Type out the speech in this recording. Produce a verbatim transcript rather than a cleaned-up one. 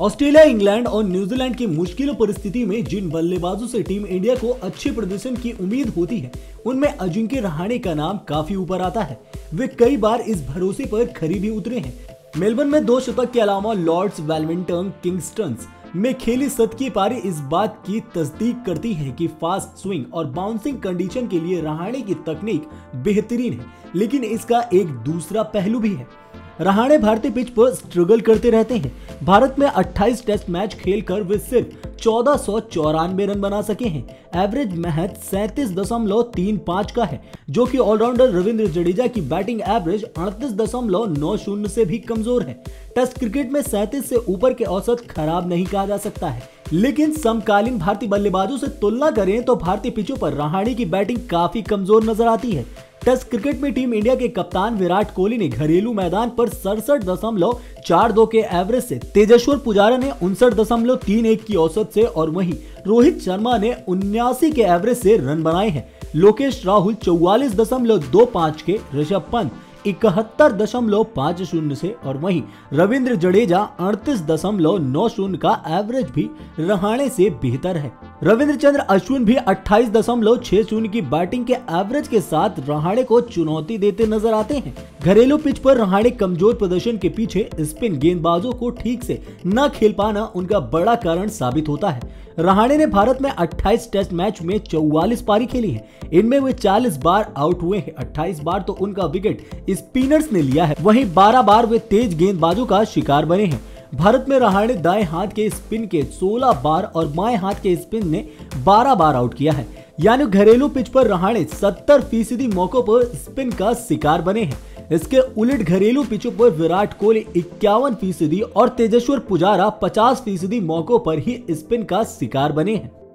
Australia, England और New Zealand की मुश्किल परिस्थिति में जिन बल्लेबाजों से टीम इंडिया को अच्छे प्रदर्शन की उम्मीद होती है, उनमें अजिंक्य रहाणे का नाम काफी ऊपर आता है। वे कई बार इस भरोसे पर खरी भी उतरे हैं। मेलबर्न में दो शतक के अलावा लॉर्ड्स, वेलिंगटन, किंगस्टन में खेली सत की पारी इस बात की तस्दीक करती है कि फास्ट स्विंग और बाउंसिंग कंडीशन के लिए रहाणे की तकनीक बेहतरीन है, लेकिन इसका एक दूसरा पहलू भी है। रहाणे भारतीय पिच पर स्ट्रगल करते रहते हैं। भारत में अट्ठाईस टेस्ट मैच खेलकर वे सिर्फ चौदह सौ चौरानवे रन बना सके हैं। एवरेज महज सैंतीस दशमलव तीन पाँच का है, जो कि ऑलराउंडर रविंद्र जडेजा की बैटिंग एवरेज अड़तीस दशमलव नौ शून्य से भी कमजोर है। टेस्ट क्रिकेट में सैंतीस से ऊपर के औसत खराब नहीं कहा जा सकता है, लेकिन समकालीन भारतीय बल्लेबाजों से तुलना करें तो भारतीय पिचों पर रहाणे की बैटिंग काफी कमजोर नजर आती है। टेस्ट क्रिकेट में टीम इंडिया के कप्तान विराट कोहली ने घरेलू मैदान पर सड़सठ दशमलव चार दो के एवरेज से, तेजेश्वर पुजारा ने उनसठ दशमलव तीन एक की औसत से और वहीं रोहित शर्मा ने उन्यासी के एवरेज से रन बनाए हैं। लोकेश राहुल चौवालीस दशमलव दो पाँच के, ऋषभ पंत इकहत्तर दशमलव पाँच शून्य से और वहीं रविंद्र जडेजा अड़तीस दशमलव नौ शून्य का एवरेज भी रहाणे से बेहतर है। रविंद्र चंद्र अश्विन भी अट्ठाईस दशमलव छह शून्य की बैटिंग के एवरेज के साथ रहाणे को चुनौती देते नजर आते हैं। घरेलू पिच पर रहाणे कमजोर प्रदर्शन के पीछे स्पिन गेंदबाजों को ठीक से न खेल पाना उनका बड़ा कारण साबित होता है। रहाणे ने भारत में अट्ठाईस टेस्ट मैच में चौवालीस पारी खेली है। इनमें वे चालीस बार आउट हुए हैं। अट्ठाईस बार तो उनका विकेट स्पिनर्स ने लिया है, वहीं बारह बार वे तेज गेंदबाजों का शिकार बने हैं। भारत में रहाणे दाएं हाथ के स्पिन के सोलह बार और बाएं हाथ के स्पिन ने बारह बार आउट किया है, यानी घरेलू पिच पर रहाणे सत्तर फीसदी मौकों पर स्पिन का शिकार बने हैं। इसके उलट घरेलू पिचों पर विराट कोहली इक्यावन फीसदी और तेजेश्वर पुजारा पचास फीसदी मौकों पर ही स्पिन का शिकार बने हैं।